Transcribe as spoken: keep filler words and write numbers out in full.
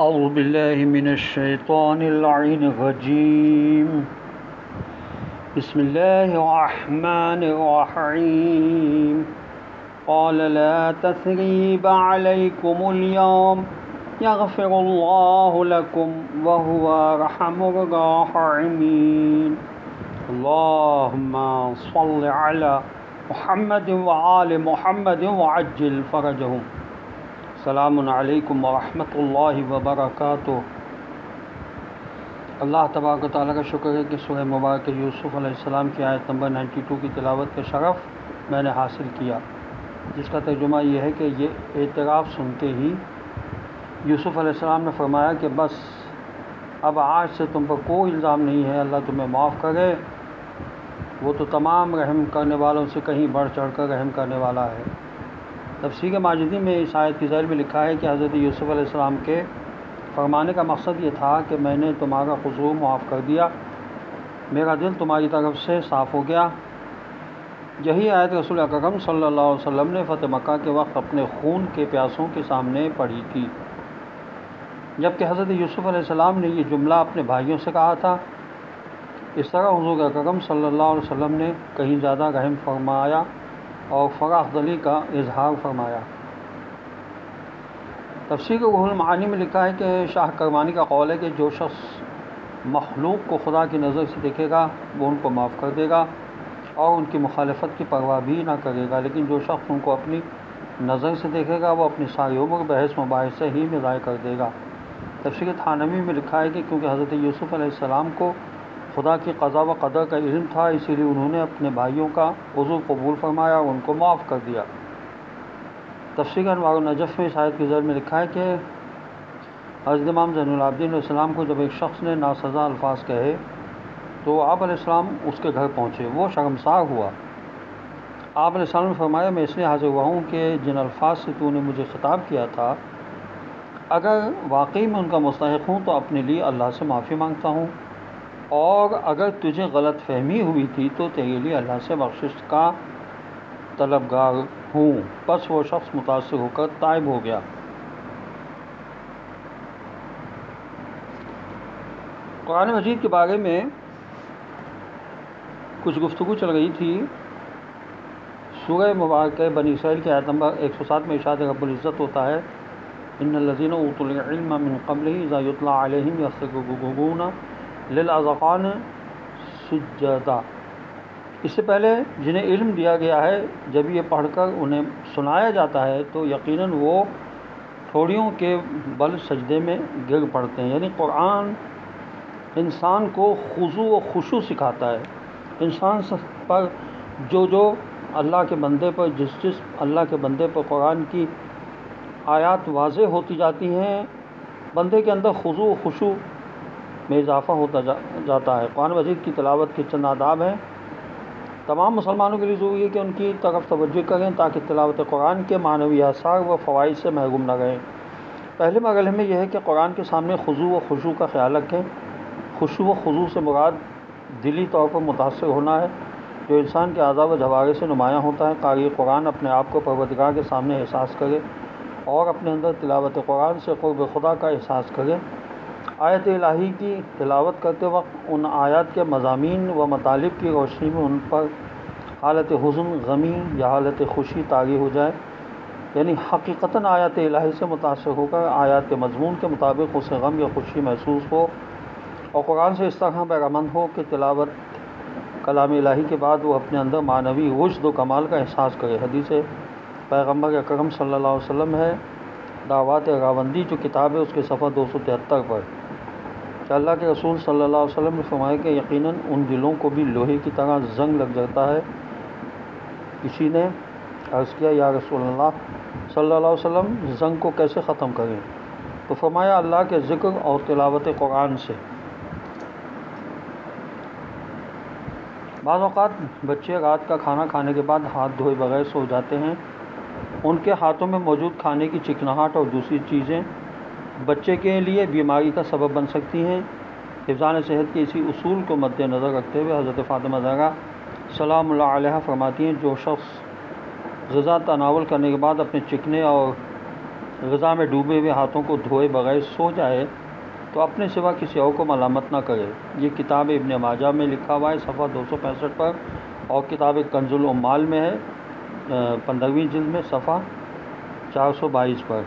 औज़ु बिल्लाहि मिनश्शैतानिर्रजीम बिस्मिल्लाहिर्रहमानिर्रहीम क़ाल ला तसरीब अलैकुमुल यौम यग़फ़िरुल्लाहु लकुम व हुवा अरहमुर्राहिमीन। अल्लाहुम्मा सल्लि अला मुहम्मद व आले मुहम्मद वअज्जिल फ़रजहुम। अस्सलामु अलैकुम व रहमतुल्लाहि व बरकातुहू। अल्लाह तबारक व तआला का शुक्र है कि सूरह मुबारक यूसुफ़ अलैहिस्सलाम की आयत नंबर बानवे की तिलावत का शरफ़ मैंने हासिल किया, जिसका तर्जुमा यह है कि ये एतराफ़ सुनते ही यूसुफ़ अलैहिस्सलाम ने फरमाया कि बस अब आज से तुम पर कोई इल्ज़ाम नहीं है, अल्लाह तुम्हें माफ़ करे, वो तो तमाम रहम करने वालों से कहीं बढ़ चढ़ कर रहम करने वाला है। तफसीर माजिदी में इस आयत की ज़ैल में लिखा है कि हज़रत यूसुफ़ अलैहिस्सलाम के फरमाने का मकसद ये था कि मैंने तुम्हारा क़ुसूर माफ़ कर दिया, मेरा दिल तुम्हारी तरफ से साफ़ हो गया। यही आयत रसूल अकरम सल्लल्लाहु अलैहि वसल्लम ने फ़तह मक्का के वक्त अपने खून के प्यासों के सामने पढ़ी थी, जबकि हज़रत यूसुफ़ अलैहिस्सलाम ने ये जुमला अपने भाइयों से कहा था। इस तरह हुज़ूर अकरम सल्लल्लाहु अलैहि वसल्लम ने कहीं ज़्यादा रहम फरमाया और फ़राख़दली का इजहार फरमाया। तफसीर रूहुल मानी में लिखा है कि शाह करमानी का कौल है कि जो शख्स मखलूक को खुदा की नज़र से देखेगा वो उनको माफ़ कर देगा और उनकी मुखालफत की परवाह भी ना करेगा, लेकिन जो शख्स उनको अपनी नज़र से देखेगा वो अपनी सारी उम्र बहस मुबाहिसे ही में ज़ाय कर देगा। तफसीर थानवी में लिखा है कि क्योंकि हज़रत यूसुफ़ अलैहिस्सलाम को खुदा की क़ज़ा व क़दर का इल्म था, इसीलिए उन्होंने अपने भाइयों का उज़्र कबूल फरमाया और उनको माफ़ कर दिया। तफसीर अनवार नजफ़ में इस आयत की ज़ैल में लिखा है कि हज़रत इमाम ज़ैनुल आबिदीन अलैहिस्सलाम को जब एक शख्स ने नासज़ा अल्फाज कहे तो आप अलैहिस्सलाम उसके घर पहुँचे, वो शर्मसार हुआ। आप अलैहिस्सलाम ने फरमाया, मैं इसलिए हाज़िर हुआ हूँ कि जिन अल्फाज से तूने मुझे ख़िताब किया था अगर वाकई में उनका मुस्तहिक़ हूँ तो अपने लिए अल्लाह से माफ़ी मांगता हूँ, और अगर तुझे गलत फहमी हुई थी तो तेरे लिए अल्लाह से बख्शिश का तलबगार हूँ। बस वो शख्स मुतासर होकर तायब हो गया। कुरान मजीद के बारे में कुछ गुफ्तगू चल रही थी। सूरह मुबारक बनी इसराइल के आयत नंबर एक सौ सात में इरशाद रब्बुल इज़्ज़त होता है, इन्नल लज़ीना ऊतुल इल्म मिन क़ब्लिही इज़ा युतला अलैहिम यस्जुदूना लिल अज़क़ान सुज्जदा। इससे पहले जिन्हें इल्म दिया गया है जब ये पढ़कर उन्हें सुनाया जाता है तो यकीनन वो ठोड़ियों के बल सजदे में गिर पड़ते हैं। यानी कुरान इंसान को खुजू व खुशू सिखाता है। इंसान पर जो जो अल्लाह के बंदे पर जिस जिस अल्लाह के बंदे पर कुरान की आयात वाज़े होती जाती हैं, बंदे के अंदर खुजू व खुशू में इजाफ़ा होता जा, जाता है। कुरान मजीद की तिलावत के चंद आदाब हैं, तमाम मुसलमानों के लिए ज़रूरी है कि उनकी तरफ तवज्जो करें ताकि तिलावत कुरान के मानवी आसार व फ़वाइद से महरूम न रहें। पहले मरहले में यह है कि कुरान के सामने खुजू व खुशू का ख्याल रखें। खुशू व खुजू से मुराद दिली तौर पर मुतासर होना है जो इंसान के आज़ा व जवारे से नुमायाँ होता है। कारी कुरान अपने आप को परवरदिगार के सामने एहसास करे और अपने अंदर तिलावत कुरान से क़ुर्ब खुदा का एहसास करे। आयत इलाही की तिलावत करते वक्त उन आयत के मज़ामीन व मतालिब की रोशनी में उन पर हालत हुज़्न, गमी या हालत खुशी तारी हो जाए, यानी हकीकतन आयत इलाही से मुतासर होकर आयत के मजमून के मुताबिक उसे गम या खुशी महसूस हो और कुरान से इस तरह पैगामंद हो कि तिलावत कलाम इलाही के बाद वो अपने अंदर मानवी रुश्द व कमाल का एहसास करे। हदीस पैगम्बर अकरम सल्लल्लाहु अलैहि वसल्लम है दावत रावंदी जो किताब है उसके सफ़ा दो सौ तिहत्तर पर अल्लाह के रसूल सल्लल्लाहु अलैहि वसल्लम ने फरमाया कि यकीनन उन दिलों को भी लोहे की तरह जंग लग जाता है। किसी ने अर्ज़ किया, या रसूलल्लाह सल्लल्लाहु अलैहि वसल्लम जंग को कैसे ख़त्म करें? तो फरमाया, अल्लाह के ज़िक्र और तिलावत कुरान से। बाज़ औक़ात बच्चे रात का खाना खाने के बाद हाथ धोए बगैर सो जाते हैं। उनके हाथों में मौजूद खाने की चिकनाहट और दूसरी चीज़ें बच्चे के लिए बीमारी का सबब बन सकती हैं। हिफ़्ज़ान सेहत के इसी उसूल को मद्देनज़र रखते हुए हज़रत फ़ातिमा ज़हरा सलामुल्लाह अलैहा फरमाती हैं, जो शख्स ग़िज़ा तनावल करने के बाद अपने चिकने और ग़ज़ा में डूबे हुए हाथों को धोए बगैर सो जाए तो अपने सिवा किसी और को मलामत ना करे। ये किताब इब्न माजा में लिखा हुआ है सफ़ा दो सौ पैंसठ पर, और किताब कंजुल उम्माल में है पंद्रहवीं जिल्द में सफ़ा चार सौ बाईस पर।